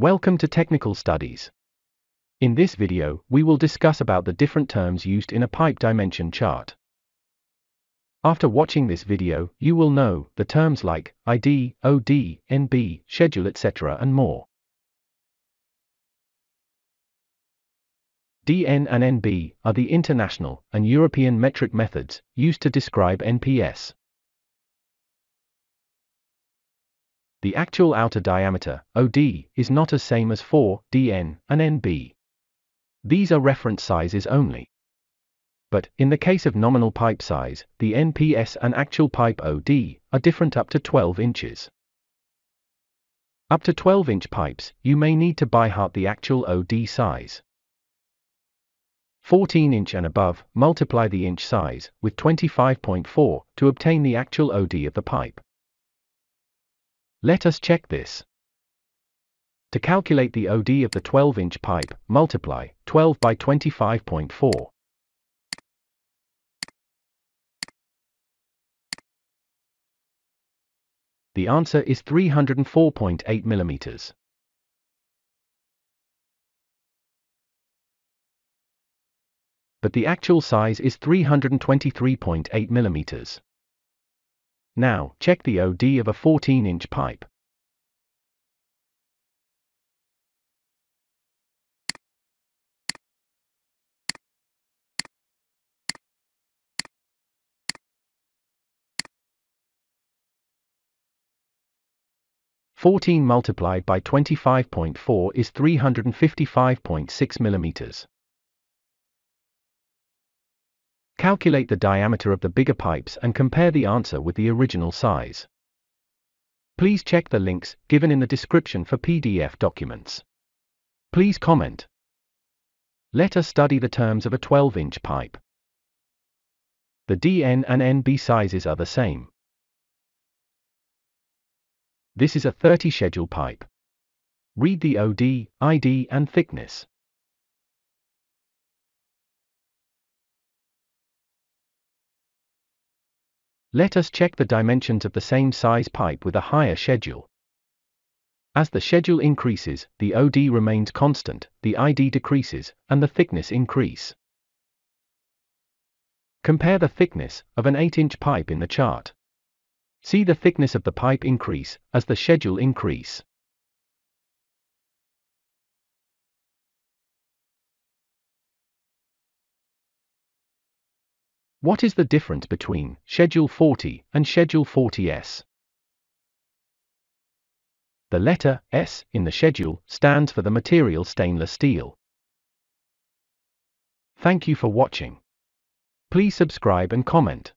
Welcome to Technical Studies. In this video, we will discuss about the different terms used in a pipe dimension chart. After watching this video, you will know the terms like ID, OD, NB, Schedule, etc. and more. DN and NB are the international and European metric methods used to describe NPS. The actual outer diameter, OD, is not the same as for DN and NB. These are reference sizes only. But, in the case of nominal pipe size, the NPS and actual pipe OD are different up to 12 inches. Up to 12-inch pipes, you may need to by heart the actual OD size. 14-inch and above, multiply the inch size with 25.4 to obtain the actual OD of the pipe. Let us check this. To calculate the OD of the 12-inch pipe, multiply 12 by 25.4. The answer is 304.8 millimeters. But the actual size is 323.8 millimeters. Now, check the OD of a 14-inch pipe. (14 multiplied by 25.4 is 355.6 millimeters). Calculate the diameter of the bigger pipes and compare the answer with the original size. Please check the links given in the description for PDF documents. Please comment. Let us study the terms of a 12-inch pipe. The DN and NB sizes are the same. This is a 30 schedule pipe. Read the OD, ID and thickness. Let us check the dimensions of the same size pipe with a higher schedule. As the schedule increases, the OD remains constant, the ID decreases, and the thickness increase. Compare the thickness of an 8-inch pipe in the chart. See the thickness of the pipe increase as the schedule increase. What is the difference between Schedule 40 and Schedule 40S? The letter S in the schedule stands for the material stainless steel. Thank you for watching. Please subscribe and comment.